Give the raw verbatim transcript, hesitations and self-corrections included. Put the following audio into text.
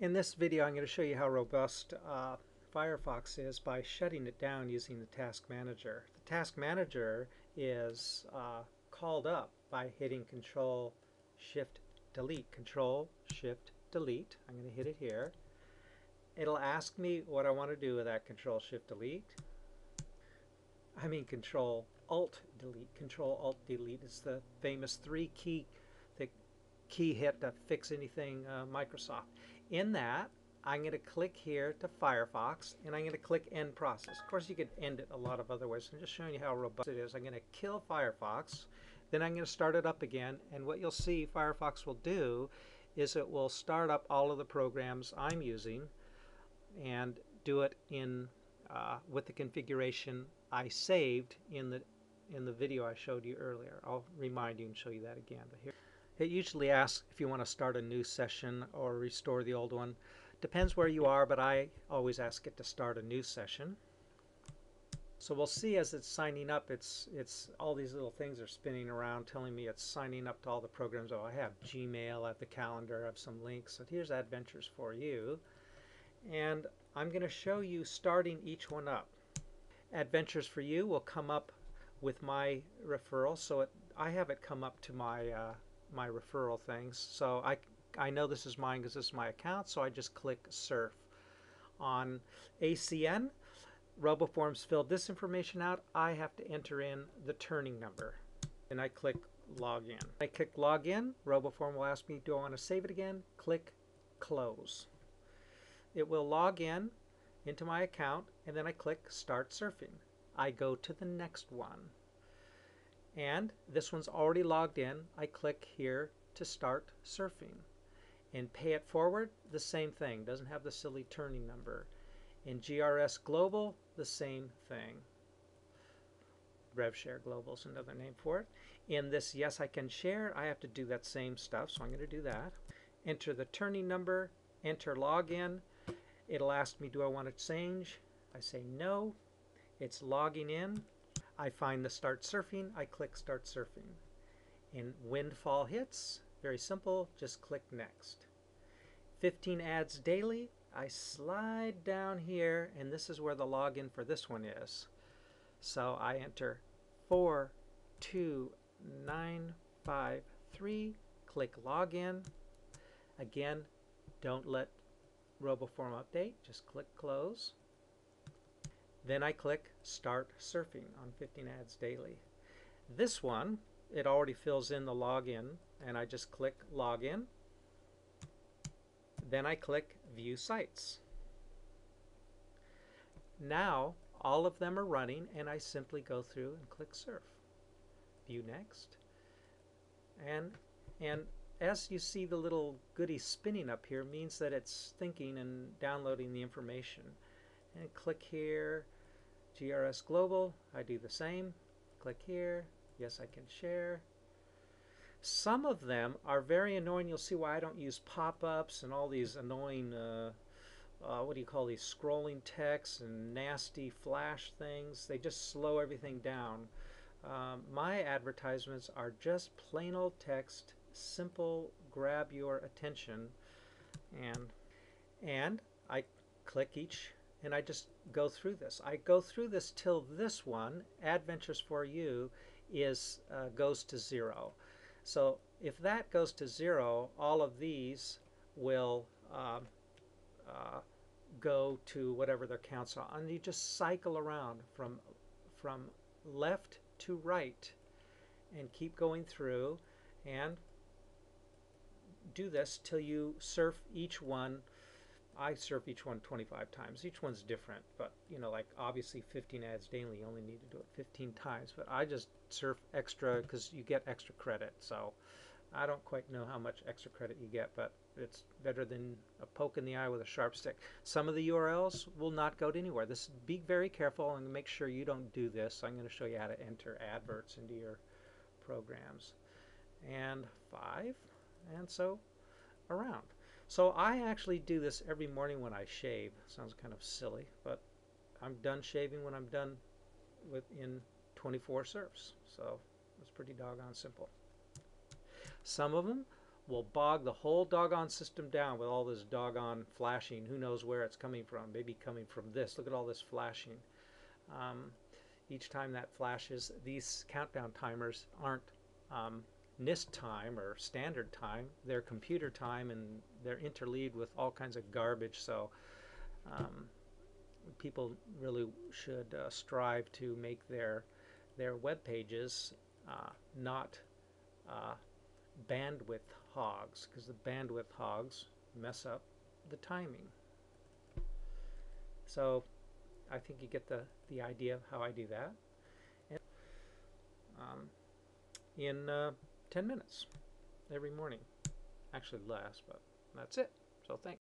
In this video, I'm going to show you how robust uh, Firefox is by shutting it down using the Task Manager. The Task Manager is uh, called up by hitting Control Shift Delete. Control Shift Delete. I'm going to hit it here. It'll ask me what I want to do with that Control Shift Delete. I mean Control Alt Delete. Control Alt Delete is the famous three key the key hit to fix anything uh, Microsoft. In that, I'm going to click here to Firefox, and I'm going to click End Process. Of course, you could end it a lot of other ways. I'm just showing you how robust it is. I'm going to kill Firefox, then I'm going to start it up again, and what you'll see Firefox will do is it will start up all of the programs I'm using and do it in uh, with the configuration I saved in the in the video I showed you earlier. I'll remind you and show you that again. But here. It usually asks if you want to start a new session or restore the old one. Depends where you are, but I always ask it to start a new session. So we'll see as it's signing up, it's it's all these little things are spinning around telling me it's signing up to all the programs. Oh, I have Gmail, I have the calendar, I have some links. So here's Adventures four U. And I'm going to show you starting each one up. Adventures four U will come up with my referral. So it, I have it come up to my... Uh, my referral things. So I, I know this is mine because this is my account, so I just click Surf. On A C N, RoboForm's filled this information out. I have to enter in the turning number, and I click Login. I click Login. RoboForm will ask me, do I want to save it again? Click Close. It will log in into my account, and then I click Start Surfing. I go to the next one. And this one's already logged in. I click here to start surfing. And Pay It Forward, the same thing. Doesn't have the silly turning number. In G R S Global, the same thing. RevShare Global is another name for it. In this Yes I Can Share, I have to do that same stuff, so I'm going to do that. Enter the turning number, enter login. It'll ask me, do I want to change? I say no. It's logging in. I find the Start Surfing, I click Start Surfing. In Windfall Hits, very simple, just click Next. fifteen Ads Daily, I slide down here, and this is where the login for this one is. So I enter four two nine five three, click Login. Again, don't let RoboForm update, just click Close. Then I click Start Surfing on fifteen Ads Daily. This one, it already fills in the login, and I just click Login. Then I click View Sites. Now all of them are running, and I simply go through and click Surf. View Next. And, and as you see the little goodie spinning up here, means that it's thinking and downloading the information. And click here. G R S Global, I do the same. Click here, Yes I Can Share. Some of them are very annoying. You'll see why I don't use pop-ups and all these annoying, uh, uh, what do you call these, scrolling text and nasty flash things. They just slow everything down. Um, my advertisements are just plain old text, simple, grab your attention. And, and I click each. And I just go through this. I go through this till this one, Adventures four U, is uh, goes to zero. So if that goes to zero, all of these will uh, uh, go to whatever their counts are. And you just cycle around from, from left to right and keep going through and do this till you surf each one. I surf each one twenty-five times. Each one's different, but you know, like obviously fifteen ads daily, you only need to do it fifteen times, but I just surf extra because you get extra credit. So I don't quite know how much extra credit you get, but it's better than a poke in the eye with a sharp stick. Some of the U R Ls will not go to anywhere. This, be very careful and make sure you don't do this. I'm going to show you how to enter adverts into your programs. And five, and so around. So I actually do this every morning when I shave. Sounds kind of silly, but I'm done shaving when I'm done within twenty-four surfs. So it's pretty doggone simple. Some of them will bog the whole doggone system down with all this doggone flashing. Who knows where it's coming from? Maybe coming from this. Look at all this flashing. Um, each time that flashes, these countdown timers aren't um, NIST time or standard time. They're computer time, and they're interleaved with all kinds of garbage. So um, people really should uh, strive to make their their web pages uh, not uh, bandwidth hogs, because the bandwidth hogs mess up the timing. So I think you get the the idea of how I do that, and um, in uh, ten minutes every morning, actually less, but that's it. So thanks.